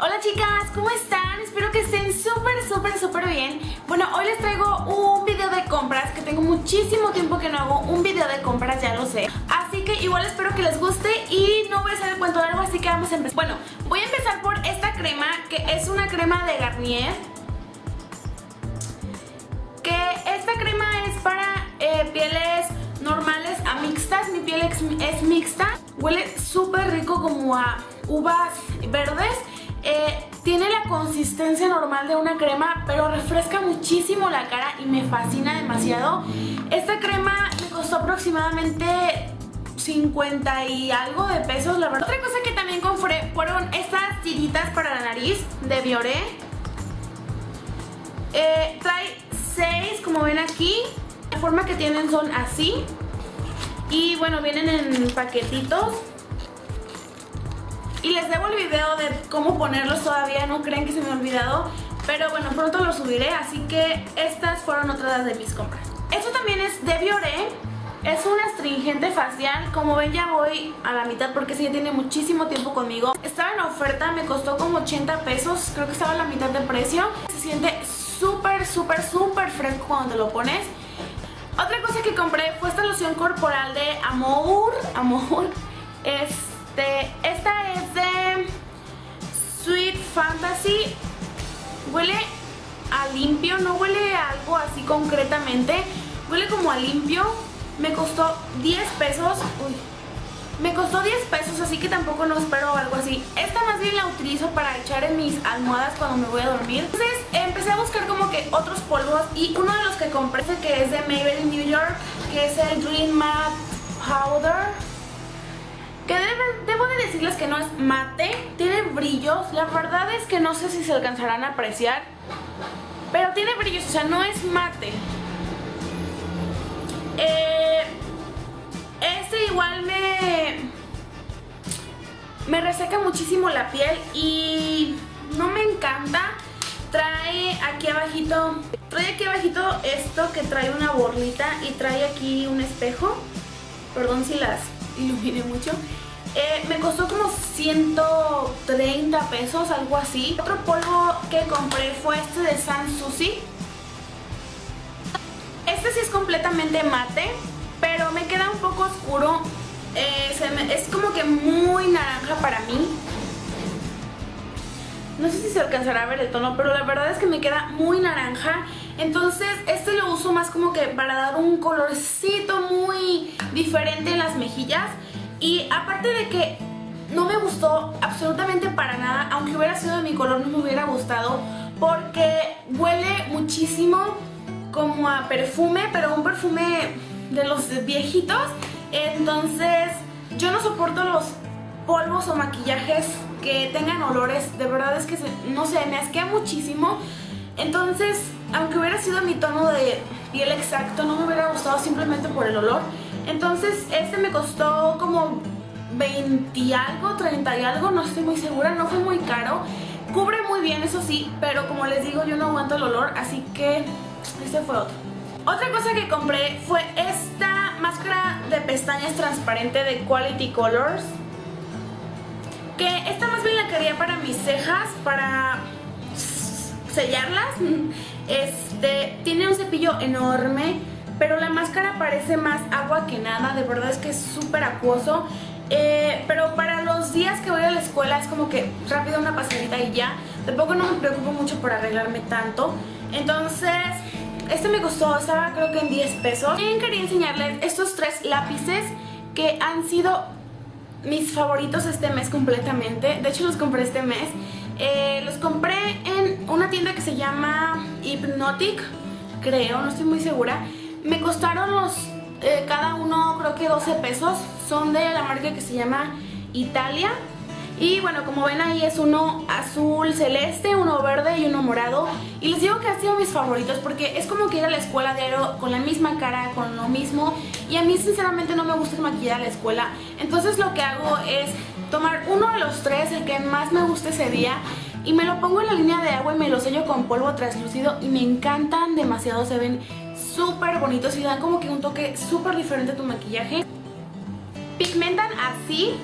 Hola chicas, ¿cómo están? Espero que estén súper bien. Bueno, hoy les traigo un video de compras, que tengo muchísimo tiempo que no hago un video de compras, ya lo sé. Así que igual espero que les guste y no voy a hacer el cuento largo, así que vamos a empezar. Bueno, voy a empezar por esta crema, que es una crema de Garnier. Que esta crema es para pieles normales a mixtas, mi piel es mixta. Huele súper rico como a uvas verdes. Tiene la consistencia normal de una crema, pero refresca muchísimo la cara y me fascina demasiado. Esta crema me costó aproximadamente 50 y algo de pesos, la verdad. Otra cosa que también compré fueron estas tiritas para la nariz de Biore. Trae 6, como ven aquí. La forma que tienen son así. Y bueno, vienen en paquetitos. Y les debo el video de cómo ponerlos todavía, no crean que se me ha olvidado. Pero bueno, pronto los subiré, así que estas fueron otras de mis compras. Esto también es de Biore, es un astringente facial. Como ven, ya voy a la mitad porque sí, ya tiene muchísimo tiempo conmigo. Estaba en oferta, me costó como 80 pesos, creo que estaba a la mitad de precio. Se siente súper fresco cuando te lo pones. Otra cosa que compré fue esta loción corporal de Amour. Esta es de Sweet Fantasy. Huele a limpio, no huele a algo así concretamente. Huele como a limpio. Me costó 10 pesos. Uy. Me costó 10 pesos, así que tampoco no espero algo así. Esta más bien la utilizo para echar en mis almohadas cuando me voy a dormir. Entonces empecé a buscar como que otros polvos y uno de los que compré es el que es de Maybelline New York, que es el Dream Matte Powder. Que debo de decirles que no es mate, tiene brillos, la verdad es que no sé si se alcanzarán a apreciar, pero tiene brillos, o sea, no es mate. Este igual me reseca muchísimo la piel y no me encanta. Trae aquí abajito esto que trae una borlita y trae aquí un espejo, perdón si las iluminé mucho. Me costó como 130 pesos, algo así. Otro polvo que compré fue este de San Susi. Este sí es completamente mate, pero me queda un poco oscuro. Es como que muy naranja para mí. No sé si se alcanzará a ver el tono, pero la verdad es que me queda muy naranja. Entonces este lo uso más como que para dar un colorcito muy diferente en las mejillas. Y aparte de que no me gustó absolutamente para nada, aunque hubiera sido de mi color no me hubiera gustado, porque huele muchísimo como a perfume, pero un perfume de los viejitos. Entonces yo no soporto los polvos o maquillajes que tengan olores, de verdad es que no sé, me asquea muchísimo. Entonces, aunque hubiera sido mi tono de piel exacto, no me hubiera gustado simplemente por el olor. Entonces este me costó como 20 y algo, 30 y algo, no estoy muy segura, no fue muy caro. Cubre muy bien, eso sí, pero como les digo, yo no aguanto el olor, así que este fue otro. Otra cosa que compré fue esta máscara de pestañas transparente de Quality Colors. Que esta más bien la quería para mis cejas, para sellarlas. Tiene un cepillo enorme, pero la máscara parece más agua que nada, de verdad es que es súper acuoso. Pero para los días que voy a la escuela es como que rápido una pasadita y ya. Tampoco no me preocupo mucho por arreglarme tanto. Entonces, este me costó, estaba creo que en 10 pesos. También quería enseñarles estos 3 lápices que han sido mis favoritos este mes completamente. De hecho los compré este mes. Los compré en una tienda que se llama Hypnotic, creo, no estoy muy segura. Me costaron los cada uno creo que 12 pesos. Son de la marca que se llama Italia. Y bueno, como ven ahí es uno azul celeste, uno verde y uno morado. Y les digo que han sido mis favoritos porque es como que ir a la escuela diario con la misma cara, con lo mismo. Y a mí sinceramente no me gusta maquillar a la escuela. Entonces lo que hago es tomar uno de los 3, el que más me guste ese día, y me lo pongo en la línea de agua y me lo sello con polvo translúcido. Y me encantan demasiado, se ven súper bonitos y dan como que un toque súper diferente a tu maquillaje. Pigmentan así.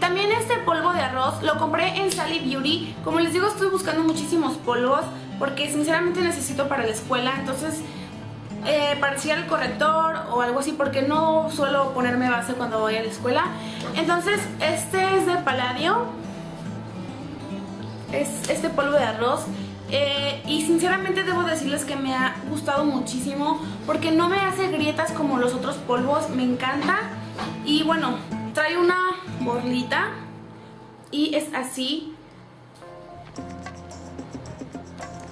También este polvo de arroz. Lo compré en Sally Beauty. Como les digo, estoy buscando muchísimos polvos porque sinceramente necesito para la escuela. Entonces parecía el corrector o algo así, porque no suelo ponerme base cuando voy a la escuela. Entonces este es de Palladio, es este polvo de arroz. Y sinceramente debo decirles que me ha gustado muchísimo porque no me hace grietas como los otros polvos, me encanta. Y bueno, trae una borlita y es así.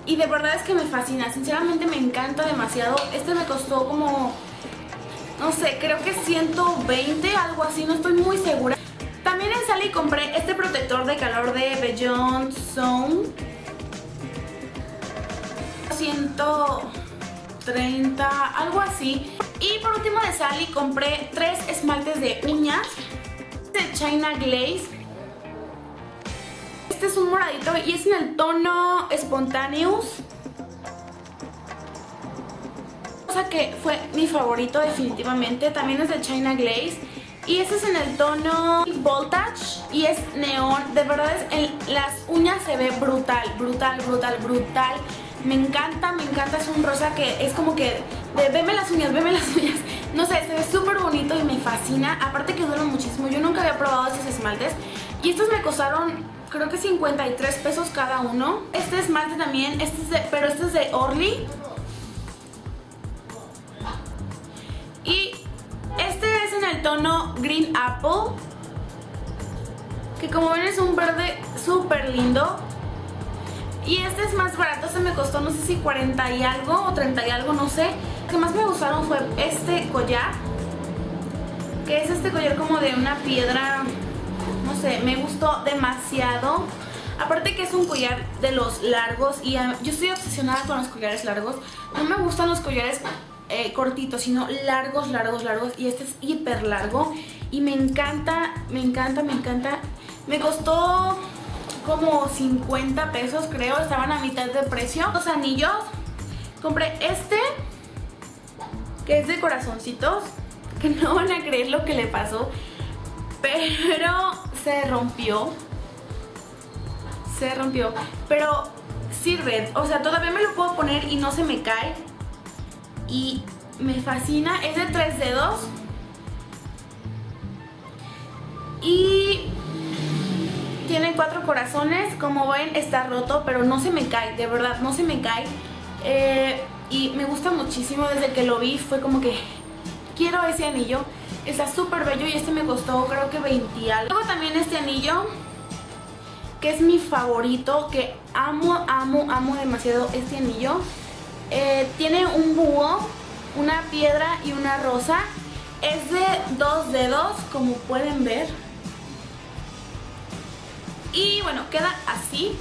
Y de verdad es que me fascina, sinceramente me encanta demasiado. Este me costó como, no sé, creo que 120, algo así, no estoy muy segura. También en Sally compré este protector de calor de Beyond Zone, 130, algo así. Y por último de Sally compré tres esmaltes de uñas de China Glaze. Este es un moradito y es en el tono Spontaneous, cosa que fue mi favorito definitivamente. También es de China Glaze y este es en el tono Voltage y es neón. De verdad es las uñas se ve brutal, brutal, brutal, brutal. Me encanta, me encanta. Es un rosa que es como que de, veme las uñas, veme las uñas. No sé, se ve súper bonito y me fascina. Aparte que dura muchísimo. Yo nunca había probado esos esmaltes. Y estos me costaron creo que 53 pesos cada uno. Este esmalte también, pero este es de Orly. Y este es en el tono Green Apple, que como ven es un verde súper lindo. Y este es más barato, este me costó no sé si 40 y algo o 30 y algo, no sé. Lo que más me gustaron fue este collar, que es este collar como de una piedra, no sé, me gustó demasiado. Aparte que es un collar de los largos y yo estoy obsesionada con los collares largos. No me gustan los collares cortitos, sino largos, largos, largos. Y este es hiper largo y me encanta, me encanta, me encanta. Me costó como 50 pesos creo, estaban a mitad de precio. Los anillos, compré este que es de corazoncitos, que no van a creer lo que le pasó, pero se rompió, pero sirve, o sea, todavía me lo puedo poner y no se me cae y me fascina. Es de 3 dedos y tiene 4 corazones, como ven está roto, pero no se me cae, de verdad, no se me cae. Y me gusta muchísimo, desde que lo vi fue como que quiero ese anillo, está súper bello y este me costó creo que 20 algo. Luego también este anillo, que es mi favorito, que amo, amo, amo demasiado este anillo. Tiene un búho, una piedra y una rosa, es de 2 dedos, como pueden ver. Y bueno, queda así.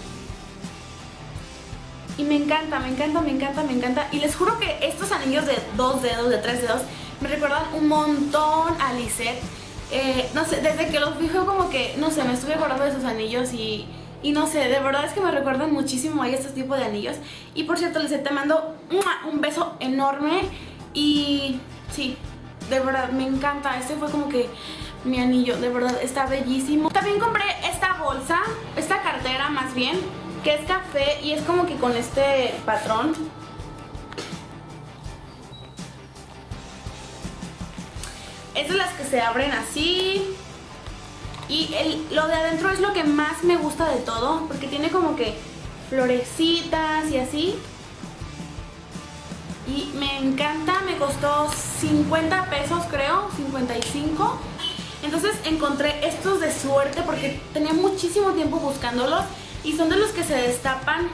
Y me encanta, me encanta, me encanta, me encanta. Y les juro que estos anillos de 2 dedos, de 3 dedos, me recuerdan un montón a Lisette. No sé, desde que los fijo como que, no sé, me estuve acordando de esos anillos y no sé, de verdad es que me recuerdan muchísimo a estos tipos de anillos. Y por cierto, Lisette, te mando un beso enorme. Y sí, de verdad, me encanta. Este fue como que mi anillo, de verdad, está bellísimo. También compré esta bolsa, esta cartera más bien, que es café y es como que con este patrón. Estas son las que se abren así. Y lo de adentro es lo que más me gusta de todo, porque tiene como que florecitas y así. Y me encanta, me costó 50 pesos creo, 55. Entonces encontré estos de suerte porque tenía muchísimo tiempo buscándolos. Y son de los que se destapan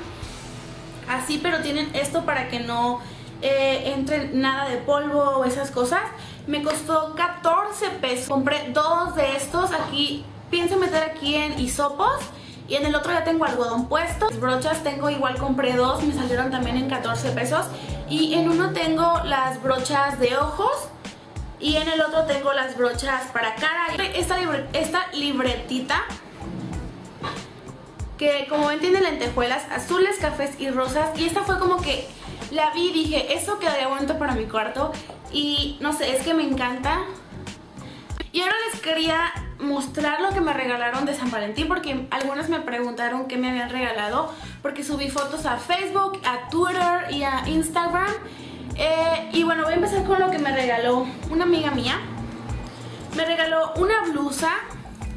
así, pero tienen esto para que no entre nada de polvo o esas cosas. Me costó 14 pesos. Compré 2 de estos. Aquí pienso meter aquí en hisopos. Y en el otro ya tengo algodón puesto. Las brochas tengo igual, compré 2. Me salieron también en 14 pesos. Y en uno tengo las brochas de ojos. Y en el otro tengo las brochas para cara. Esta libretita, que como ven tiene lentejuelas azules, cafés y rosas. Y esta fue como que la vi y dije, eso quedaría bonito para mi cuarto. Y no sé, es que me encanta. Y ahora les quería mostrar lo que me regalaron de San Valentín, porque algunos me preguntaron qué me habían regalado, porque subí fotos a Facebook, a Twitter y a Instagram. Y bueno, voy a empezar con lo que me regaló una amiga mía. Me regaló una blusa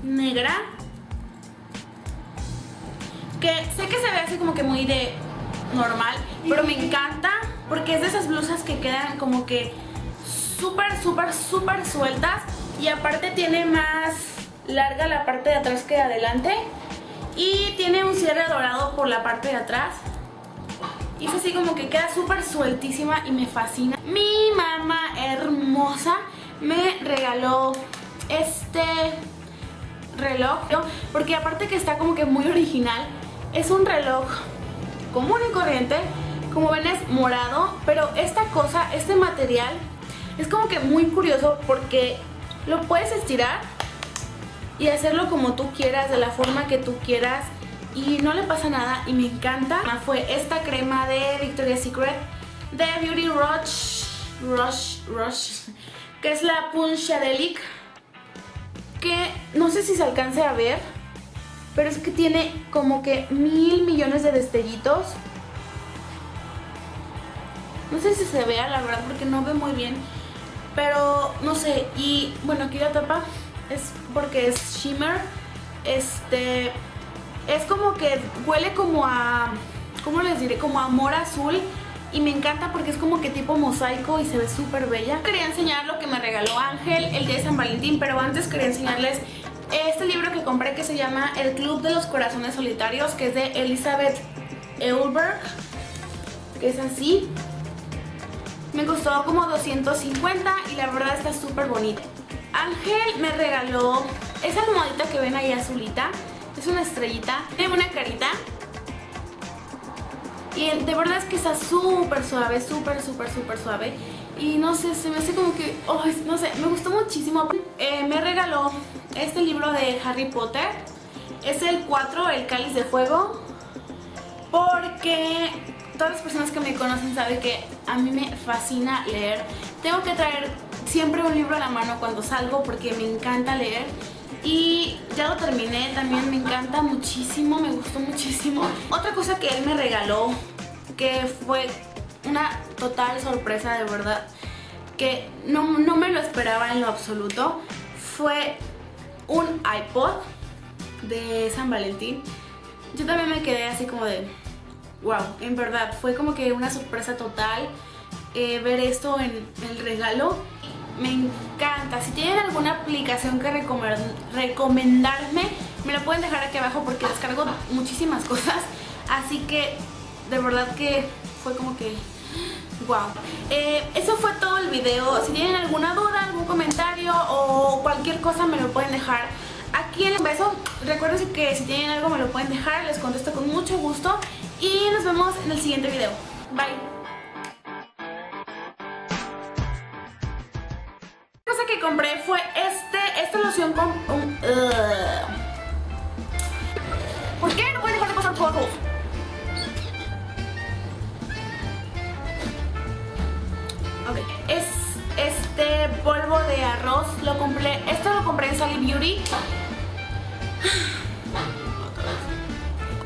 negra, que sé que se ve así como que muy de normal, pero me encanta porque es de esas blusas que quedan como que súper sueltas, y aparte tiene más larga la parte de atrás que de adelante, y tiene un cierre dorado por la parte de atrás, y es así como que queda súper sueltísima y me fascina. Mi mamá hermosa me regaló este reloj, porque aparte que está como que muy original, es un reloj común y corriente, como ven es morado, pero esta cosa, este material es como que muy curioso porque lo puedes estirar y hacerlo como tú quieras, de la forma que tú quieras, y no le pasa nada, y me encanta. Fue esta crema de Victoria's Secret de Beauty Rush, que es la Punch Shadelic, que no sé si se alcance a ver, pero es que tiene como que 1000 millones de destellitos. No sé si se vea, la verdad, porque no ve muy bien, pero no sé. Y bueno, aquí la tapa es porque es shimmer. Es como que huele como a, ¿cómo les diré? Como a mora azul, y me encanta porque es como que tipo mosaico y se ve súper bella. Quería enseñar lo que me regaló Ángel el día de San Valentín, pero antes quería enseñarles este libro que compré, que se llama El Club de los Corazones Solitarios, que es de Elizabeth Eulberg, que es así. Me costó como 250 y la verdad está súper bonita. Ángel me regaló esa almohadita que ven ahí azulita, es una estrellita, tiene una carita, y de verdad es que está súper suave, y no sé, se me hace como que, oh, no sé, me gustó muchísimo. Me regaló este libro de Harry Potter, es el 4, El Cáliz de Fuego, porque todas las personas que me conocen saben que a mí me fascina leer. Tengo que traer siempre un libro a la mano cuando salgo porque me encanta leer. Y ya lo terminé, también me encanta muchísimo, me gustó muchísimo. Otra cosa que él me regaló, que fue una total sorpresa, de verdad, que no me lo esperaba en lo absoluto, fue un iPod de San Valentín. Yo también me quedé así como de wow, en verdad, fue como que una sorpresa total ver esto en el regalo. Me encanta. Si tienen alguna aplicación que recomendarme, me la pueden dejar aquí abajo porque descargo muchísimas cosas. Así que de verdad que fue como que wow. Eso fue todo el video. Si tienen alguna duda, algún comentario o cualquier cosa, me lo pueden dejar aquí en el beso. Recuerden que si tienen algo me lo pueden dejar, les contesto con mucho gusto. Y nos vemos en el siguiente video. Bye. Que compré fue esta loción con ¿por qué no puedes dejar de pasar polvo? Okay. Es este polvo de arroz, lo compré en Sally Beauty.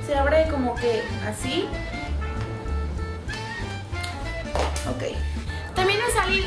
Se abre como que así. Ok. También en Sally